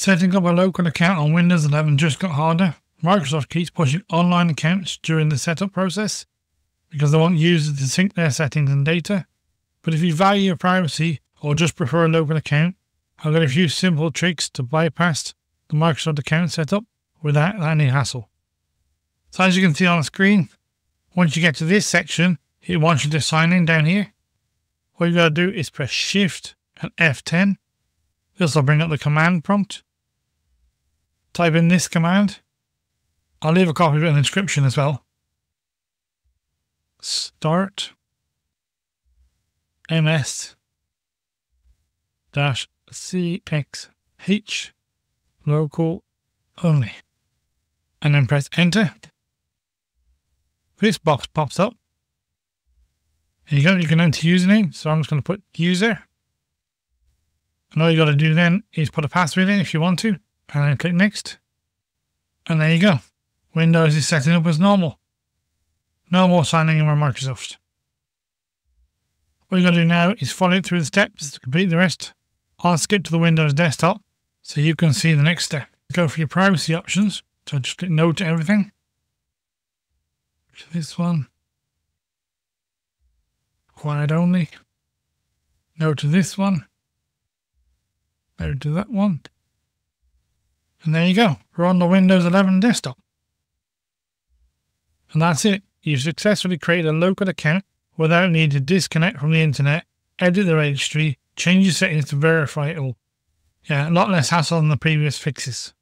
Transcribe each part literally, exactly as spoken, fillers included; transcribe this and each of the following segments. Setting up a local account on Windows eleven just got harder. Microsoft keeps pushing online accounts during the setup process because they want users to sync their settings and data. But if you value your privacy or just prefer a local account, I've got a few simple tricks to bypass the Microsoft account setup without any hassle. So as you can see on the screen, once you get to this section, it wants you to sign in down here. What you've got to do is press Shift and F ten. This will bring up the command prompt. Type in this command. I'll leave a copy of an description as well. Start M S dash C X H local only, and then press enter. This box pops up and you got, you can enter username, so I'm just going to put user, and all you got to do then is put a password in if you want to, and then click next, and there you go. Windows is setting up as normal. No more signing in with Microsoft. What you're going to do now is follow it through the steps to complete the rest. I'll skip to the Windows desktop so you can see the next step. Go for your privacy options. So just click no to everything. This one. Quiet only. No to this one. No to that one. And there you go. We're on the Windows eleven desktop. And that's it. You've successfully created a local account without need to disconnect from the internet, edit the registry, change your settings to verify it all. Yeah, a lot less hassle than the previous fixes.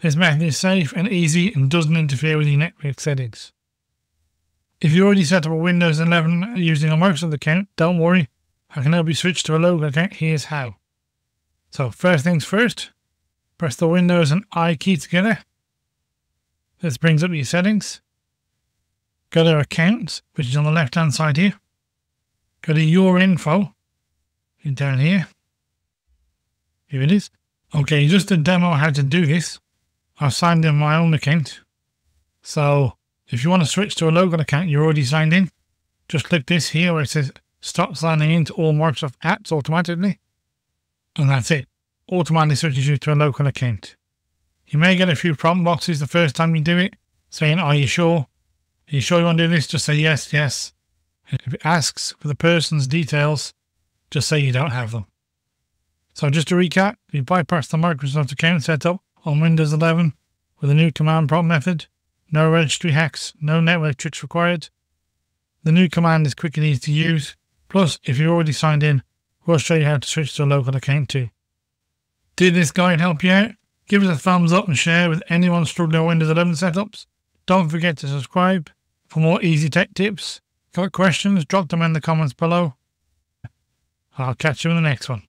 This method is safe and easy and doesn't interfere with your network settings. If you already set up a Windows eleven using a Microsoft account, don't worry, I can help you switch to a local account. Here's how. So first things first, press the Windows and I key together. This brings up your settings. Go to Accounts, which is on the left-hand side here. Go to Your Info, down here. Here it is. Okay, just to demo how to do this, I've signed in my own account. So, if you want to switch to a local account you're already signed in, just click this here where it says Stop signing in to all Microsoft apps automatically. And that's it. Automatically switches you to a local account. You may get a few prompt boxes the first time you do it, saying, are you sure? Are you sure you want to do this? Just say yes, yes. And if it asks for the person's details, just say you don't have them. So just to recap, we bypassed the Microsoft account setup on Windows eleven with a new command prompt method. No registry hacks, no network tricks required. The new command is quick and easy to use. Plus, if you're already signed in, we'll show you how to switch to a local account too. Did this guide help you out? Give us a thumbs up and share with anyone struggling with Windows eleven setups. Don't forget to subscribe. For more easy tech tips, got questions, drop them in the comments below. I'll catch you in the next one.